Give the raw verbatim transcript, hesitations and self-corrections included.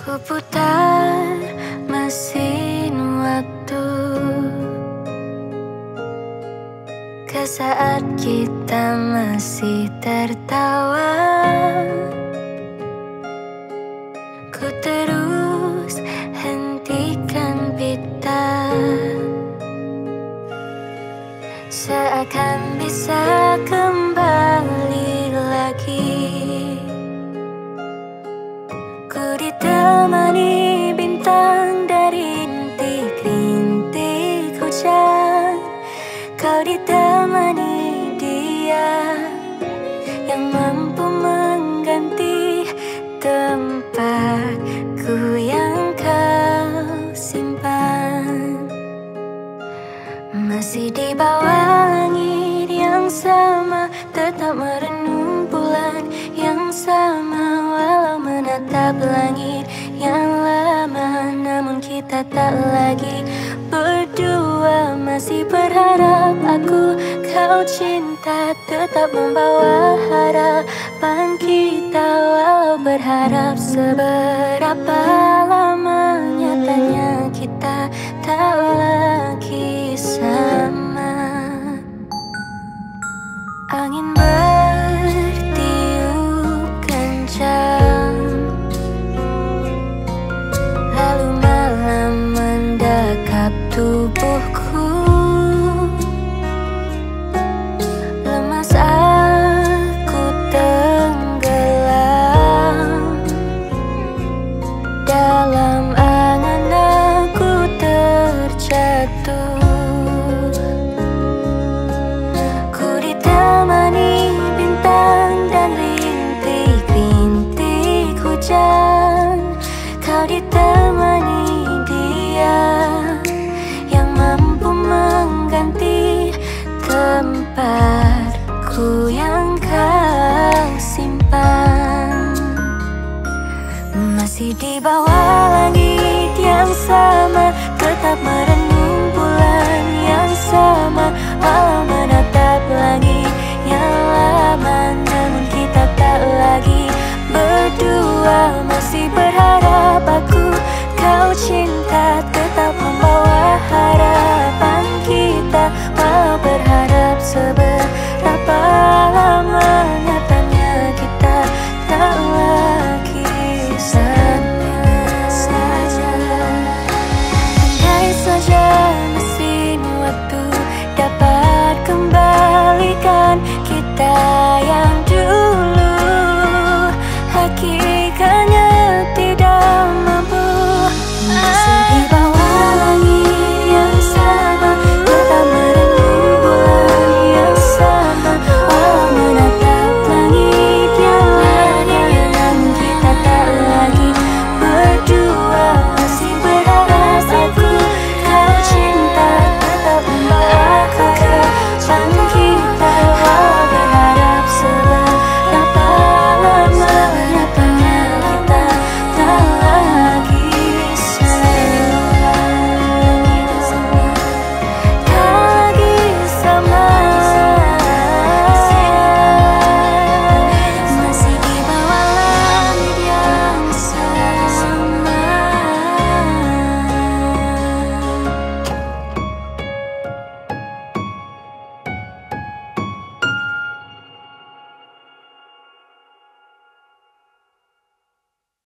Kuputar mesin waktu ke saat kita masih tertawa. Ku terus hentikan pita, seakan bisa kembali lagi. Ku ditemani bintang dari rintik-rintik hujan, kau ditemani dia yang mampu mengganti tempatku yang kau simpan. Masih di bawah langit yang sama, tetap merenung bulan yang sama. Walau menatap langit yang lama, namun kita tak lagi berdua. Masih berharap aku kau cinta, tetap membawa harapan kita. Walau berharap seberapa lama, nyatanya kita tak lagi sama. Angin bertiup kencang, lalu malam mendekap tubuhku. Lemas aku tenggelam dalam angan, aku terjatuh. Kau ditemani dia yang mampu mengganti tempatku yang kau simpan. Masih di bawah langit yang sama, tetap merenung bulan yang sama. Walau menatap langit yang lama, namun kita tak lagi berdua. Masih berharap aku kau cinta, tetap membawa harapan kita. Walau berharap seberapa lama, nyatanya kita tak lagi sama. Andai saja mesin waktu dapat kembalikan kita